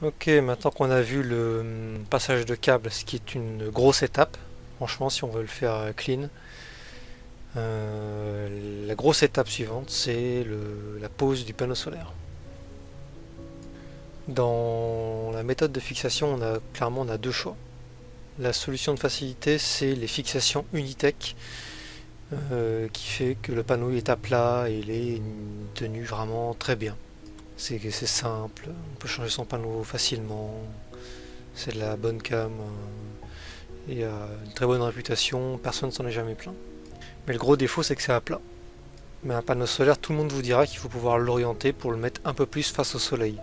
Ok, maintenant qu'on a vu le passage de câble, ce qui est une grosse étape, franchement, si on veut le faire clean, la grosse étape suivante, c'est la pose du panneau solaire. Dans la méthode de fixation, on a clairement deux choix. La solution de facilité, c'est les fixations Unitec, qui fait que le panneau est à plat et il est tenu vraiment très bien. C'est simple, on peut changer son panneau facilement, c'est de la bonne cam, il a une très bonne réputation, personne ne s'en est jamais plaint. Mais le gros défaut, c'est que c'est à plat. Mais un panneau solaire, tout le monde vous dira qu'il faut pouvoir l'orienter pour le mettre un peu plus face au soleil.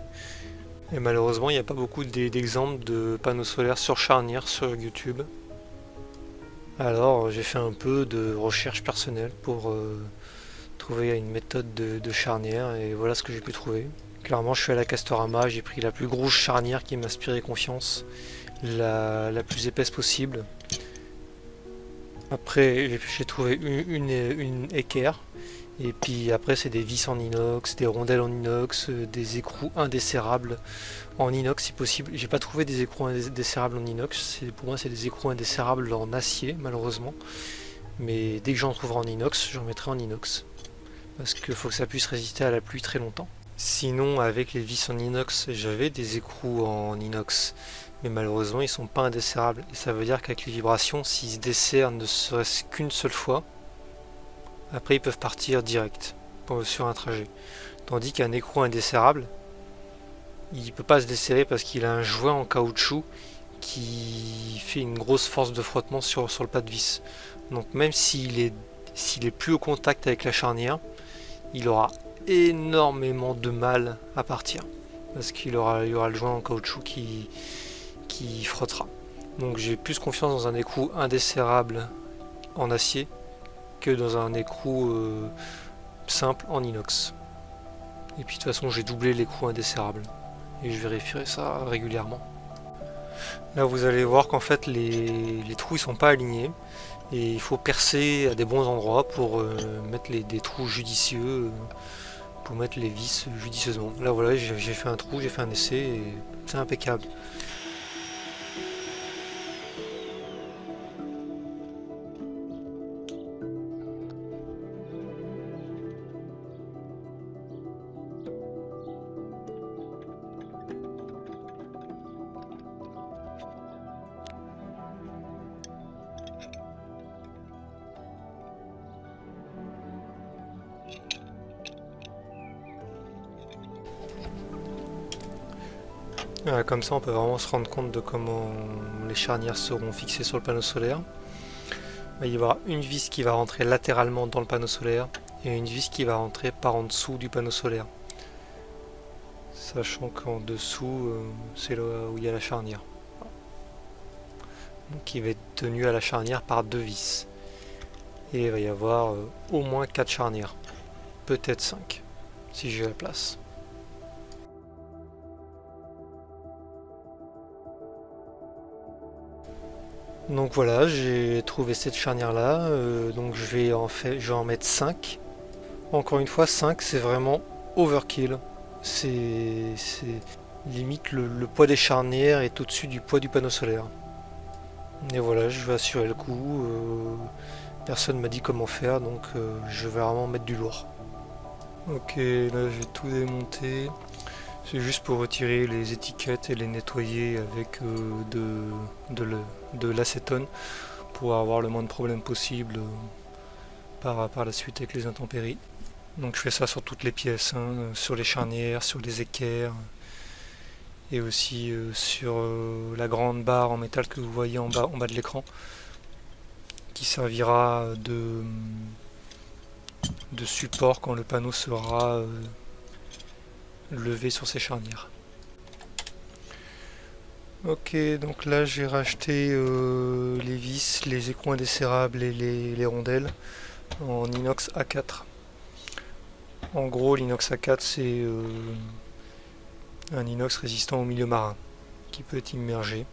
Et malheureusement, il n'y a pas beaucoup d'exemples de panneaux solaires sur charnière sur YouTube. Alors j'ai fait un peu de recherche personnelle pour trouver une méthode de charnière, et voilà ce que j'ai pu trouver. Clairement, je suis allé à Castorama, j'ai pris la plus grosse charnière qui m'inspirait confiance, la plus épaisse possible. Après, j'ai trouvé une équerre, et puis après c'est des vis en inox, des rondelles en inox, des écrous indésserrables en inox si possible. J'ai pas trouvé des écrous indésserrables en inox, pour moi c'est des écrous indésserrables en acier malheureusement, mais dès que j'en trouverai en inox, j'en mettrai en inox, parce qu'il faut que ça puisse résister à la pluie très longtemps. Sinon, avec les vis en inox, j'avais des écrous en inox, mais malheureusement ils sont pas indésserrables, et ça veut dire qu'avec les vibrations, s'ils se desserrent ne serait-ce qu'une seule fois, après ils peuvent partir direct sur un trajet. Tandis qu'un écrou indésserrable, il peut pas se desserrer parce qu'il a un joint en caoutchouc qui fait une grosse force de frottement sur le pas de vis. Donc même s'il est plus au contact avec la charnière, il aura énormément de mal à partir, parce qu'il y aura le joint en caoutchouc qui frottera. Donc j'ai plus confiance dans un écrou indésserrable en acier que dans un écrou simple en inox. Et puis de toute façon, j'ai doublé l'écrou indésserrable et je vérifierai ça régulièrement. Là vous allez voir qu'en fait les trous ils sont pas alignés, et il faut percer à des bons endroits pour mettre des trous judicieux, pour mettre les vis judicieusement. Là voilà, j'ai fait un trou, j'ai fait un essai et c'est impeccable. Comme ça on peut vraiment se rendre compte de comment les charnières seront fixées sur le panneau solaire. Il va y avoir une vis qui va rentrer latéralement dans le panneau solaire et une vis qui va rentrer par en dessous du panneau solaire, sachant qu'en dessous c'est là où il y a la charnière, donc il va être tenu à la charnière par deux vis, et il va y avoir au moins 4 charnières, peut-être 5 si j'ai la place. Donc voilà, j'ai trouvé cette charnière là, donc je vais en mettre 5. Encore une fois, 5 c'est vraiment overkill, c'est limite le poids des charnières est au-dessus du poids du panneau solaire. Et voilà, je vais assurer le coup, personne m'a dit comment faire, donc je vais vraiment mettre du lourd. Ok, là j'ai tout démonté, c'est juste pour retirer les étiquettes et les nettoyer avec de l'acétone pour avoir le moins de problèmes possible par la suite avec les intempéries. Donc je fais ça sur toutes les pièces, hein, sur les charnières, sur les équerres, et aussi sur la grande barre en métal que vous voyez en bas de l'écran, qui servira de support quand le panneau sera levé sur ces charnières. Ok, donc là j'ai racheté les vis, les écrous indésserrables et les rondelles en inox A4. En gros, l'inox A4 c'est un inox résistant au milieu marin qui peut être immergé,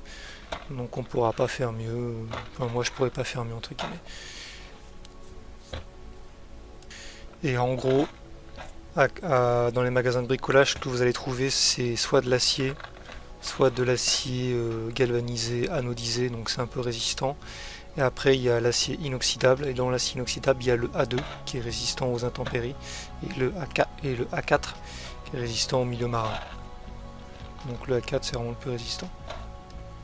donc on pourra pas faire mieux, enfin moi je pourrais pas faire mieux entre guillemets. Et en gros, dans les magasins de bricolage, ce que vous allez trouver c'est soit de l'acier, soit de l'acier galvanisé, anodisé, donc c'est un peu résistant. Et après il y a l'acier inoxydable, et dans l'acier inoxydable il y a le A2 qui est résistant aux intempéries, et le A4 qui est résistant au milieu marin. Donc le A4 c'est vraiment le plus résistant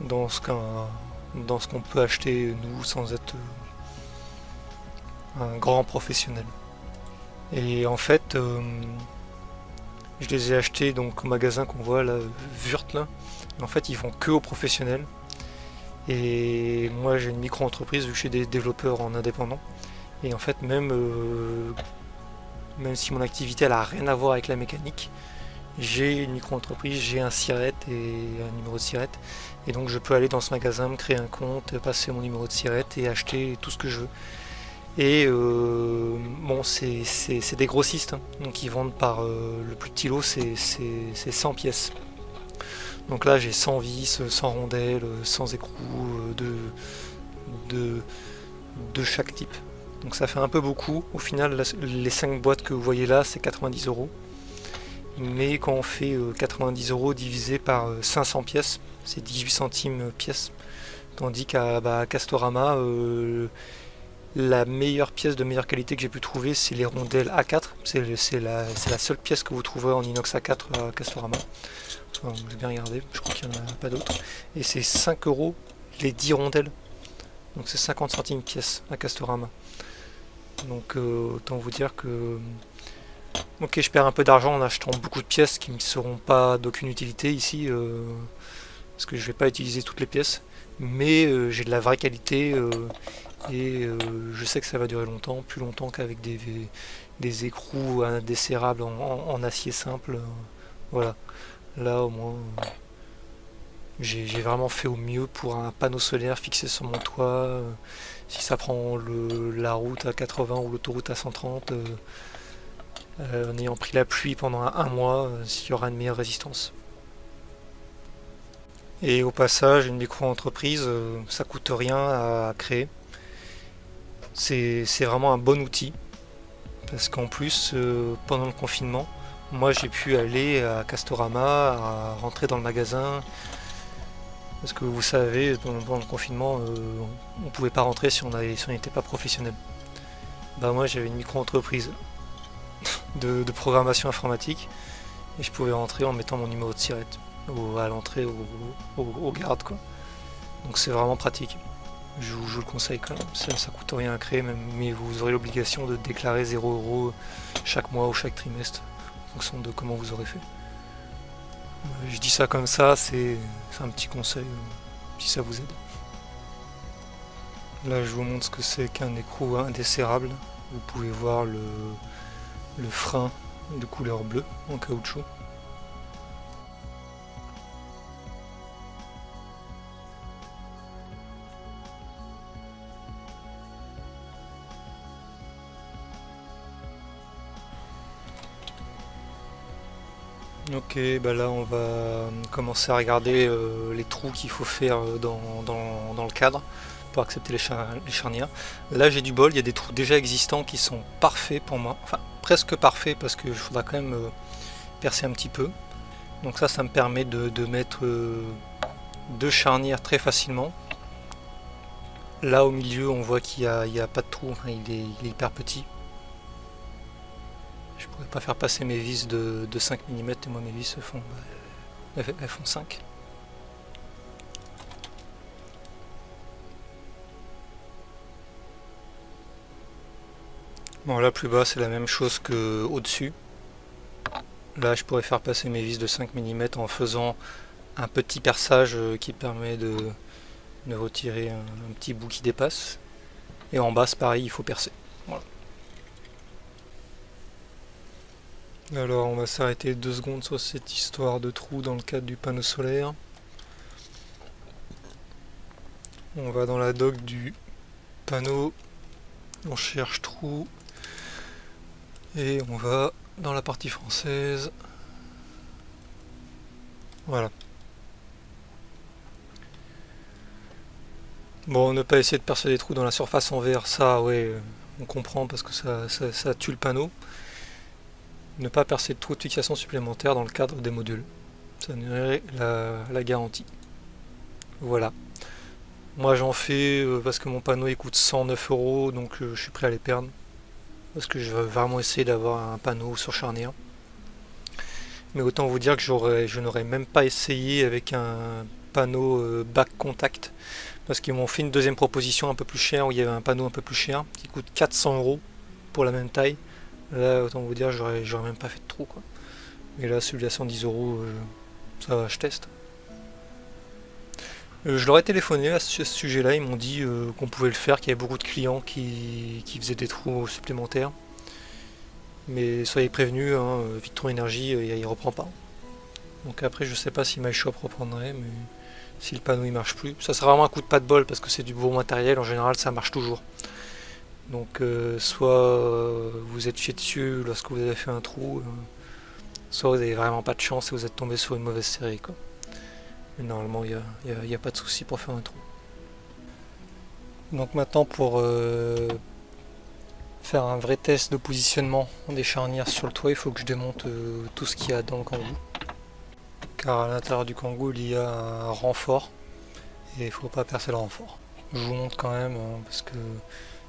dans ce qu'on peut acheter nous sans être un grand professionnel. Et en fait je les ai achetés donc au magasin qu'on voit là, Wurt là. En fait ils font que aux professionnels. Et moi j'ai une micro-entreprise vu que je suis des développeurs en indépendant. Et en fait même si mon activité elle a rien à voir avec la mécanique, j'ai une micro-entreprise, j'ai un SIRET et un numéro de SIRET. Et donc je peux aller dans ce magasin, me créer un compte, passer mon numéro de SIRET et acheter tout ce que je veux. Et bon, c'est des grossistes, hein. Donc ils vendent par le plus petit lot, c'est 100 pièces. Donc là j'ai 100 vis, 100 rondelles, 100 écrous de chaque type. Donc ça fait un peu beaucoup. Au final, les 5 boîtes que vous voyez là, c'est 90 €. Mais quand on fait 90 € divisé par 500 pièces, c'est 18 centimes pièce. Tandis qu'à Castorama, la meilleure pièce de meilleure qualité que j'ai pu trouver, c'est les rondelles A4. C'est la seule pièce que vous trouverez en inox A4 à Castorama. Enfin, je vais bien regarder, je crois qu'il n'y en a pas d'autres. Et c'est 5 € les 10 rondelles. Donc c'est 50 centimes pièce à Castorama. Donc autant vous dire que... Ok, je perds un peu d'argent en achetant beaucoup de pièces qui ne seront pas d'aucune utilité ici, parce que je ne vais pas utiliser toutes les pièces, mais j'ai de la vraie qualité et je sais que ça va durer longtemps, plus longtemps qu'avec des écrous indésserrables en acier simple. Voilà, là au moins j'ai vraiment fait au mieux pour un panneau solaire fixé sur mon toit. Si ça prend la route à 80 ou l'autoroute à 130, en ayant pris la pluie pendant un mois, s'il y aura une meilleure résistance. Et au passage, une micro-entreprise, ça coûte rien à créer. C'est vraiment un bon outil, parce qu'en plus, pendant le confinement, moi j'ai pu aller à Castorama, à rentrer dans le magasin, parce que vous savez, pendant le confinement, on ne pouvait pas rentrer si on n'était pas professionnel. Bah moi j'avais une micro-entreprise de programmation informatique et je pouvais rentrer en mettant mon numéro de SIRET à l'entrée au garde quoi. Donc c'est vraiment pratique, je vous le conseille quand même. Ça coûte rien à créer, mais vous aurez l'obligation de déclarer 0 € chaque mois ou chaque trimestre en fonction de comment vous aurez fait. Je dis ça comme ça, c'est un petit conseil si ça vous aide. Là je vous montre ce que c'est qu'un écrou indésserrable. Vous pouvez voir le frein de couleur bleue en caoutchouc. Ok, bah là on va commencer à regarder les trous qu'il faut faire dans le cadre pour accepter les charnières. Là j'ai du bol, il y a des trous déjà existants qui sont parfaits pour moi, enfin presque parfaits parce qu'il faudra quand même percer un petit peu. Donc ça me permet de mettre deux charnières très facilement. Là au milieu on voit qu'il y a pas de trou, enfin, il est hyper petit. Je pourrais pas faire passer mes vis de 5 mm et moi mes vis elles font 5. Bon, là plus bas c'est la même chose que au-dessus. Là je pourrais faire passer mes vis de 5 mm en faisant un petit perçage qui permet de retirer un petit bout qui dépasse. Et en bas c'est pareil, il faut percer. Voilà. Alors on va s'arrêter 2 secondes sur cette histoire de trou dans le cadre du panneau solaire. On va dans la doc du panneau, on cherche trou. Et on va dans la partie française. Voilà. Bon, ne pas essayer de percer des trous dans la surface en verre, ça, ouais, on comprend parce que ça tue le panneau. Ne pas percer de trous de fixation supplémentaires dans le cadre des modules. ça annulerait la garantie. Voilà. Moi j'en fais parce que mon panneau il coûte 109 €, donc je suis prêt à les perdre. Parce que je veux vraiment essayer d'avoir un panneau surcharné. Mais autant vous dire que je n'aurais même pas essayé avec un panneau back contact. Parce qu'ils m'ont fait une deuxième proposition un peu plus chère, où il y avait un panneau un peu plus cher, qui coûte 400 € pour la même taille. Là, autant vous dire, j'aurais même pas fait de trou, quoi. Mais là, celui à 110 €, ça va, je teste. Je leur ai téléphoné à ce sujet-là, ils m'ont dit qu'on pouvait le faire, qu'il y avait beaucoup de clients qui faisaient des trous supplémentaires. Mais soyez prévenus, hein, Victron Energy, il reprend pas. Donc après, je sais pas si MyShop reprendrait, mais... si le panneau il marche plus, ça sera vraiment un coup de pas de bol parce que c'est du bon matériel, en général ça marche toujours. Donc soit vous êtes chié dessus lorsque vous avez fait un trou, soit vous avez vraiment pas de chance et vous êtes tombé sur une mauvaise série, quoi. Mais normalement il n'y a pas de souci pour faire un trou. Donc maintenant pour faire un vrai test de positionnement des charnières sur le toit, il faut que je démonte tout ce qu'il y a dans le kangou. Car à l'intérieur du kangou il y a un renfort et il ne faut pas percer le renfort. Je vous montre quand même parce que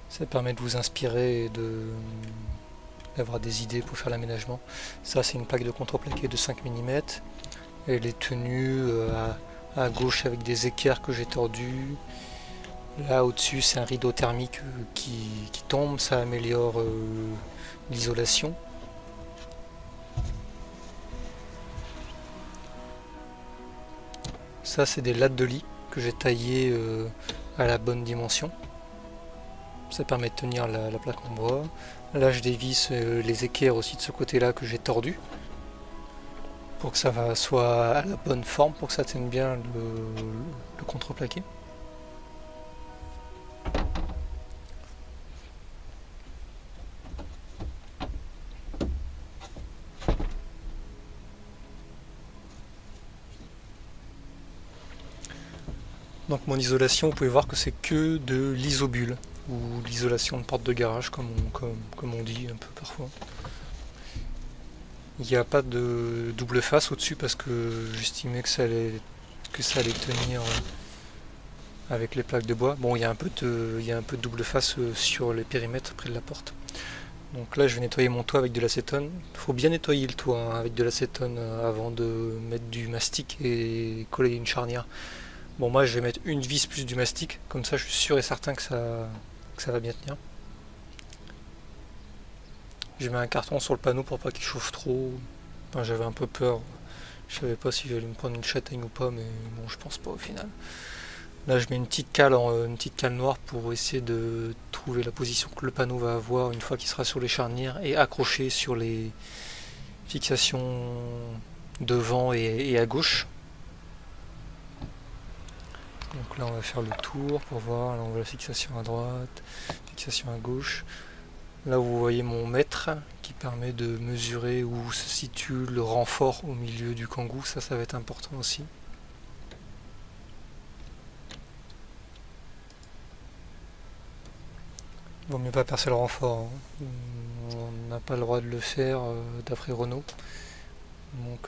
ça permet de vous inspirer et d'avoir des idées pour faire l'aménagement. Ça c'est une plaque de contreplaqué de 5 mm. Elle est tenue à gauche avec des équerres que j'ai tordus. Là au-dessus c'est un rideau thermique qui tombe, ça améliore l'isolation. Ça c'est des lattes de lit que j'ai taillées à la bonne dimension. Ça permet de tenir la plaque en bois. Là je dévisse les équerres aussi de ce côté là que j'ai tordu. Pour que ça soit à la bonne forme, pour que ça tienne bien le contreplaqué. Donc mon isolation, vous pouvez voir que c'est que de l'isobule, ou l'isolation de porte de garage, comme on dit un peu parfois. Il n'y a pas de double face au-dessus parce que j'estimais que ça allait tenir avec les plaques de bois. Bon, il y a un peu de double face sur les périmètres près de la porte. Donc là, je vais nettoyer mon toit avec de l'acétone. Il faut bien nettoyer le toit avec de l'acétone avant de mettre du mastic et coller une charnière. Bon, moi je vais mettre une vis plus du mastic, comme ça je suis sûr et certain que ça va bien tenir. Je mets un carton sur le panneau pour pas qu'il chauffe trop. Enfin, j'avais un peu peur, je savais pas si j'allais me prendre une châtaigne ou pas, mais bon, je pense pas au final. Là je mets une petite cale noire pour essayer de trouver la position que le panneau va avoir une fois qu'il sera sur les charnières et accroché sur les fixations devant et à gauche. Donc là on va faire le tour pour voir, là on voit la fixation à droite, fixation à gauche. Là vous voyez mon mètre qui permet de mesurer où se situe le renfort au milieu du kangou, ça va être important aussi. Vaut mieux pas percer le renfort, hein. On n'a pas le droit de le faire d'après Renault. Donc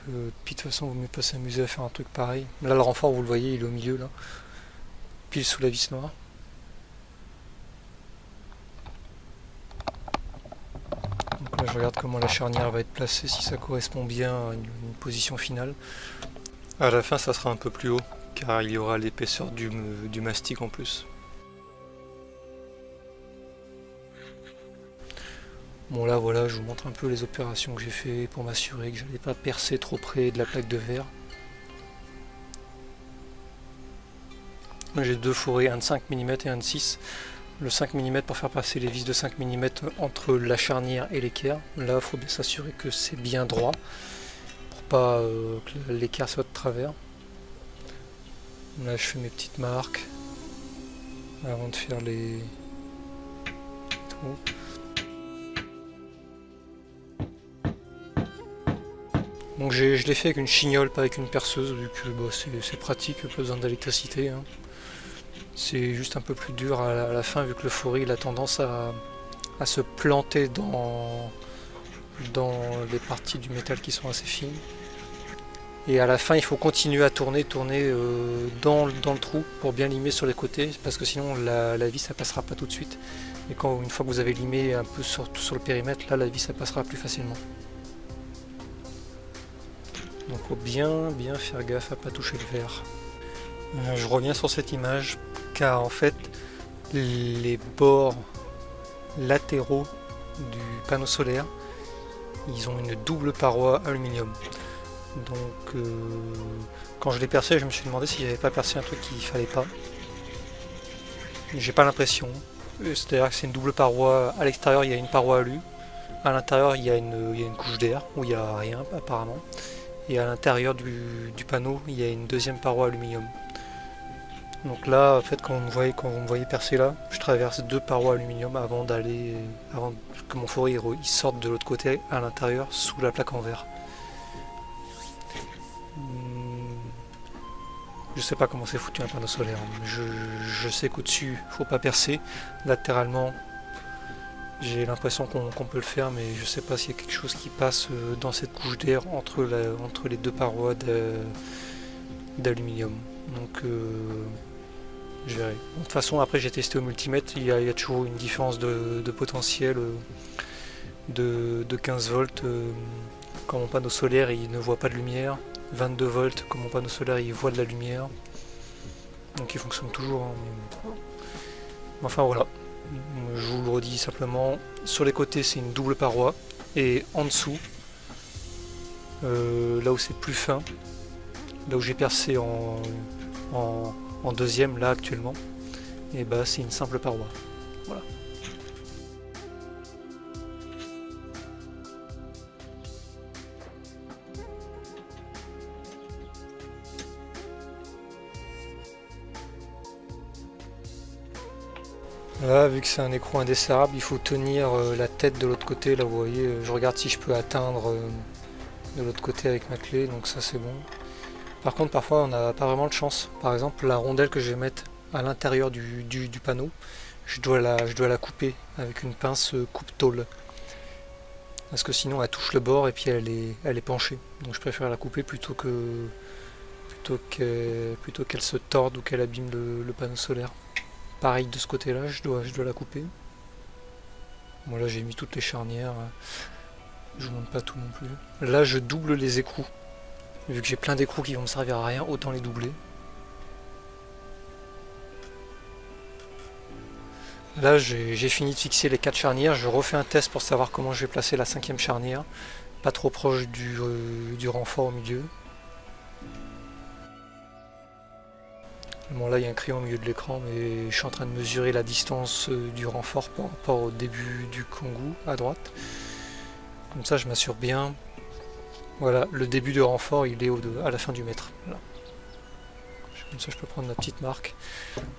puis de toute façon vaut mieux pas s'amuser à faire un truc pareil. Là le renfort vous le voyez, il est au milieu là. Pile sous la vis noire. Donc là je regarde comment la charnière va être placée, si ça correspond bien à une position finale. À la fin ça sera un peu plus haut car il y aura l'épaisseur du mastic en plus. Bon là voilà, je vous montre un peu les opérations que j'ai fait pour m'assurer que je n'allais pas percer trop près de la plaque de verre. J'ai deux forés, un de 5 mm et un de 6. Le 5 mm pour faire passer les vis de 5 mm entre la charnière et l'équerre. Là, il faut bien s'assurer que c'est bien droit pour pas que l'équerre soit de travers. Là, je fais mes petites marques avant de faire les trous. Donc je l'ai fait avec une chignole, pas avec une perceuse, vu que bah, c'est pratique, pas besoin d'électricité, hein. C'est juste un peu plus dur à la fin, vu que le foré il a tendance à se planter dans les parties du métal qui sont assez fines. Et à la fin, il faut continuer à tourner dans le trou pour bien limer sur les côtés, parce que sinon la vis ça passera pas tout de suite. Et une fois que vous avez limé un peu sur le périmètre, là la vis ça passera plus facilement. Donc faut bien faire gaffe à pas toucher le verre. Je reviens sur cette image car en fait les bords latéraux du panneau solaire, ils ont une double paroi aluminium. Donc quand je l'ai percé, je me suis demandé si j'avais pas percé un truc qu'il fallait pas. J'ai pas l'impression. C'est-à-dire que c'est une double paroi. À l'extérieur, il y a une paroi alu. À l'intérieur, il y a une couche d'air où il n'y a rien apparemment. Et à l'intérieur du panneau, il y a une deuxième paroi aluminium. Donc là, en fait, quand vous me voyez percer là, je traverse deux parois aluminium avant que mon fourrier il sorte de l'autre côté à l'intérieur sous la plaque en verre. Je sais pas comment c'est foutu un panneau solaire. Je sais qu'au-dessus, faut pas percer. Latéralement, j'ai l'impression qu'on peut le faire, mais je sais pas s'il y a quelque chose qui passe dans cette couche d'air entre les deux parois d'aluminium. Donc, je verrai. De toute façon, après j'ai testé au multimètre, il y a toujours une différence de potentiel de 15 volts. Quand mon panneau solaire il ne voit pas de lumière, 22 volts comme mon panneau solaire il voit de la lumière, donc il fonctionne toujours hein. Enfin voilà, je vous le redis simplement, sur les côtés c'est une double paroi et en dessous là où c'est plus fin, là où j'ai percé en deuxième là actuellement, et bah c'est une simple paroi. Voilà. Là, vu que c'est un écrou indesserrable, il faut tenir la tête de l'autre côté. Là, vous voyez, je regarde si je peux atteindre de l'autre côté avec ma clé, donc ça c'est bon. Par contre, parfois, on n'a pas vraiment de chance. Par exemple, la rondelle que je vais mettre à l'intérieur du panneau, je dois la couper avec une pince coupe-tôle. Parce que sinon, elle touche le bord et puis elle est penchée. Donc je préfère la couper plutôt qu'elle se torde ou qu'elle abîme le panneau solaire. Pareil de ce côté là, je dois la couper. Bon là j'ai mis toutes les charnières, je vous montre pas tout non plus. Là je double les écrous, vu que j'ai plein d'écrous qui vont me servir à rien, autant les doubler. Là j'ai fini de fixer les 4 charnières, je refais un test pour savoir comment je vais placer la 5e charnière, pas trop proche du renfort au milieu. Bon là il y a un crayon au milieu de l'écran, mais je suis en train de mesurer la distance du renfort par rapport au début du Kangoo à droite. Comme ça je m'assure bien. Voilà, le début du renfort il est à la fin du mètre. Voilà. Comme ça je peux prendre ma petite marque.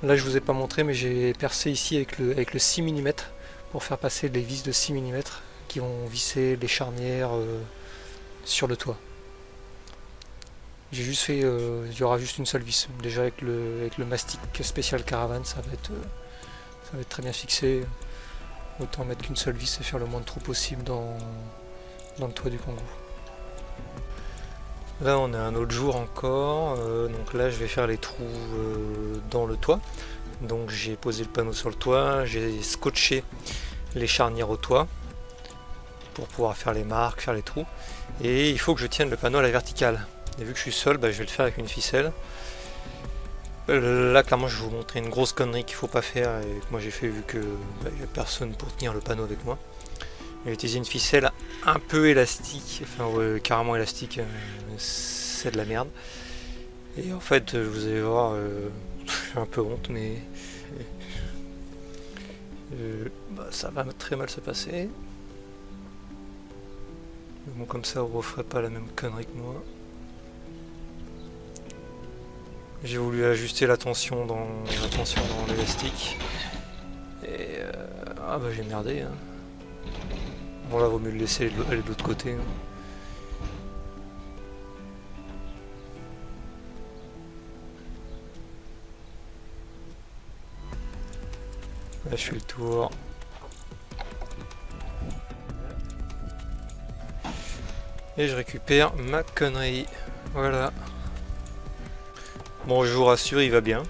Là je vous ai pas montré, mais j'ai percé ici avec le 6 mm pour faire passer les vis de 6 mm qui vont visser les charnières sur le toit. J'ai juste fait, il y aura juste une seule vis. Déjà avec le mastic spécial caravane, ça va être très bien fixé. Autant mettre qu'une seule vis et faire le moins de trous possible dans le toit du Kangoo. Là on a un autre jour encore, donc là je vais faire les trous dans le toit. Donc j'ai posé le panneau sur le toit, j'ai scotché les charnières au toit pour pouvoir faire les marques, faire les trous. Et il faut que je tienne le panneau à la verticale. Et vu que je suis seul, bah, je vais le faire avec une ficelle. Là, clairement, je vais vous montrer une grosse connerie qu'il ne faut pas faire et que moi j'ai fait vu que il n'y a personne pour tenir le panneau avec moi. J'ai utilisé une ficelle un peu élastique, enfin carrément élastique, c'est de la merde. Et en fait, vous allez voir, j'ai un peu honte, mais bah, ça va très mal se passer. Bon, comme ça, on ne referait pas la même connerie que moi. J'ai voulu ajuster la tension dans l'élastique. Et ah bah j'ai merdé. Hein. Bon là vaut mieux le laisser aller de l'autre côté. Hein. Là je fais le tour. Et je récupère ma connerie. Voilà. Bon, je vous rassure, il va bien.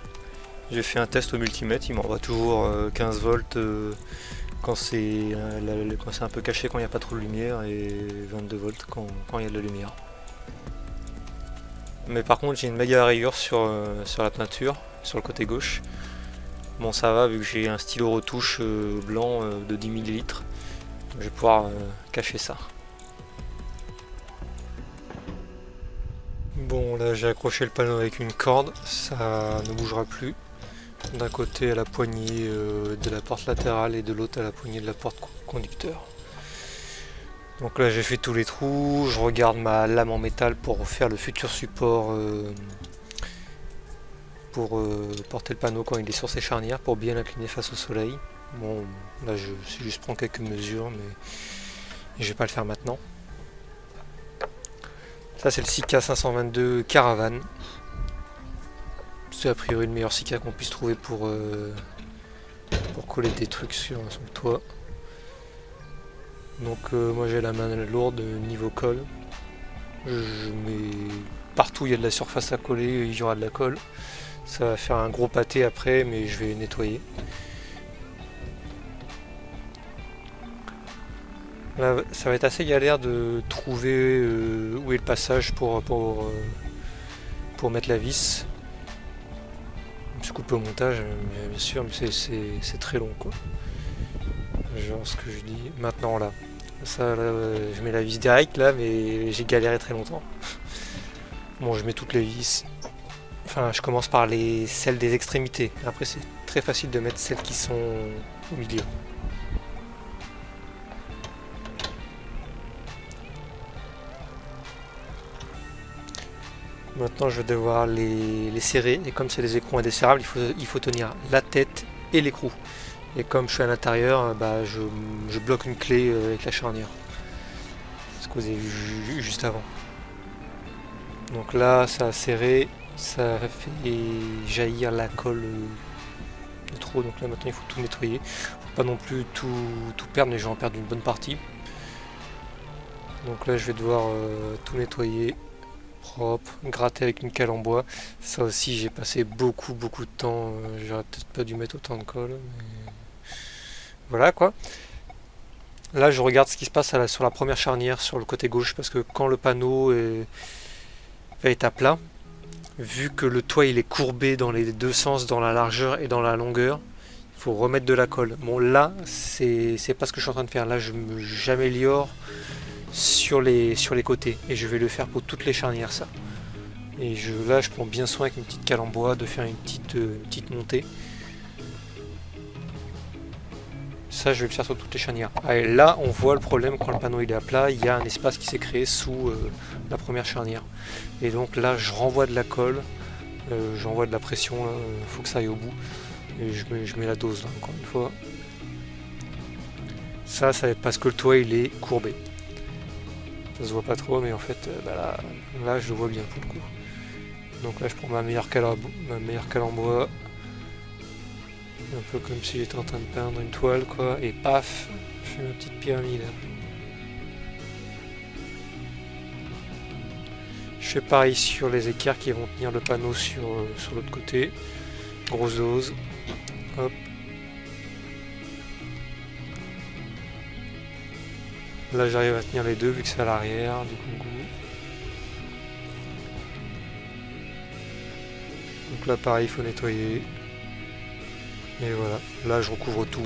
J'ai fait un test au multimètre, il m'envoie toujours 15 volts quand c'est un peu caché, quand il n'y a pas trop de lumière, et 22 volts quand il y a de la lumière. Mais par contre, j'ai une méga rayure sur la peinture, sur le côté gauche. Bon, ça va, vu que j'ai un stylo retouche blanc de 10 ml, je vais pouvoir cacher ça. Bon, là j'ai accroché le panneau avec une corde, ça ne bougera plus. D'un côté à la poignée de la porte latérale et de l'autre à la poignée de la porte conducteur. Donc là j'ai fait tous les trous, je regarde ma lame en métal pour faire le futur support pour porter le panneau quand il est sur ses charnières pour bien l'incliner face au soleil. Bon, là je prends quelques mesures, mais je vais pas le faire maintenant. Ça c'est le Sika 522 Caravane. C'est a priori le meilleur Sika qu'on puisse trouver pour coller des trucs sur le toit. Donc moi j'ai la main lourde niveau colle. Je mets partout il y a de la surface à coller, il y aura de la colle. Ça va faire un gros pâté après, mais je vais nettoyer. Là, ça va être assez galère de trouver où est le passage pour mettre la vis. Je coupe au montage, bien sûr, mais c'est très long, quoi. Genre ce que je dis maintenant là. Ça, là, je mets la vis directe là, mais j'ai galéré très longtemps. Bon, je mets toutes les vis. Enfin, je commence par celles des extrémités. Après, c'est très facile de mettre celles qui sont au milieu. Maintenant je vais devoir les serrer, et comme c'est des écrous indesserables, il faut tenir la tête et l'écrou. Et comme je suis à l'intérieur, bah, je bloque une clé avec la charnière. Ce que vous avez vu juste avant. Donc là ça a serré, ça fait jaillir la colle de trop, donc là maintenant il faut tout nettoyer. Faut pas non plus tout perdre, mais je vais en perdre une bonne partie. Donc là je vais devoir tout nettoyer. Propre, gratter avec une cale en bois. Ça aussi j'ai passé beaucoup de temps, j'aurais peut-être pas dû mettre autant de colle, mais voilà quoi. Là je regarde ce qui se passe sur la première charnière sur le côté gauche, parce que quand le panneau est à plat, vu que le toit il est courbé dans les deux sens, dans la largeur et dans la longueur, il faut remettre de la colle. Bon là c'est pas ce que je suis en train de faire, là j'améliore sur les côtés, et je vais le faire pour toutes les charnières ça. Et là je prends bien soin avec une petite cale en bois de faire une petite montée. Ça je vais le faire sur toutes les charnières. Allez, là on voit le problème, quand le panneau il est à plat, il y a un espace qui s'est créé sous la première charnière, et donc là je renvoie de la colle, j'envoie de la pression, il faut que ça aille au bout, et je mets la dose là, encore une fois. Ça va être parce que le toit il est courbé. Ça se voit pas trop, mais en fait bah là je le vois bien pour le coup. Donc là je prends ma meilleure cale en bois, un peu comme si j'étais en train de peindre une toile quoi, et paf, je fais une petite pyramide. Je fais pareil sur les écarts qui vont tenir le panneau sur l'autre côté. Grosse dose, hop. Là j'arrive à tenir les deux vu que c'est à l'arrière du coup. Donc là pareil il faut nettoyer. Et voilà, là je recouvre tout.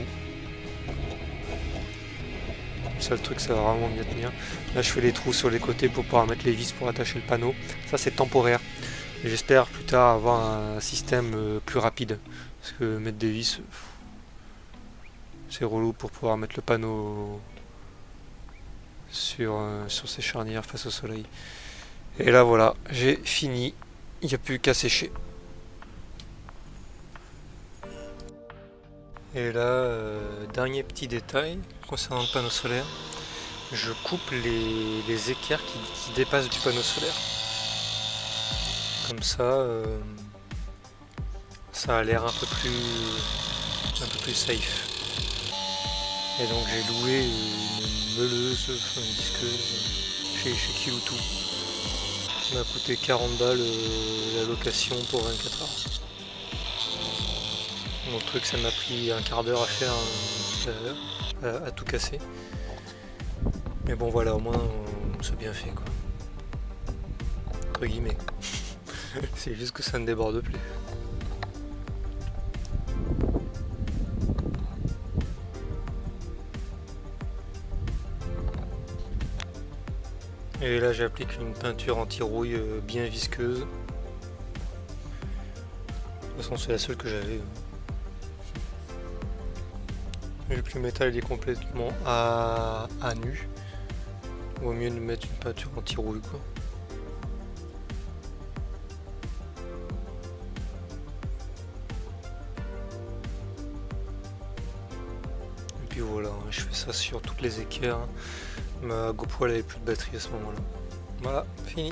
Ça le truc, ça va vraiment bien tenir. Là je fais les trous sur les côtés pour pouvoir mettre les vis pour attacher le panneau. Ça c'est temporaire. J'espère plus tard avoir un système plus rapide. Parce que mettre des vis, c'est relou pour pouvoir mettre le panneau sur ces charnières face au soleil. Et là voilà, j'ai fini, il n'y a plus qu'à sécher. Et là dernier petit détail concernant le panneau solaire, je coupe les équerres qui dépassent du panneau solaire, comme ça ça a l'air un peu plus safe. Et donc j'ai loué une disqueuse chez Kiloutou. qui m'a coûté 40 balles la location pour 24 heures. Mon truc, ça m'a pris un quart d'heure à faire, à tout casser. Mais bon voilà, au moins c'est bien fait quoi. Entre guillemets. C'est juste que ça ne déborde plus. Et là j'applique une peinture anti-rouille bien visqueuse. De toute façon c'est la seule que j'avais. Vu que le métal il est complètement à nu, vaut mieux de mettre une peinture anti-rouille quoi. Et puis voilà, je fais ça sur toutes les équerres. Ma GoPro elle avait plus de batterie à ce moment-là. Voilà, fini.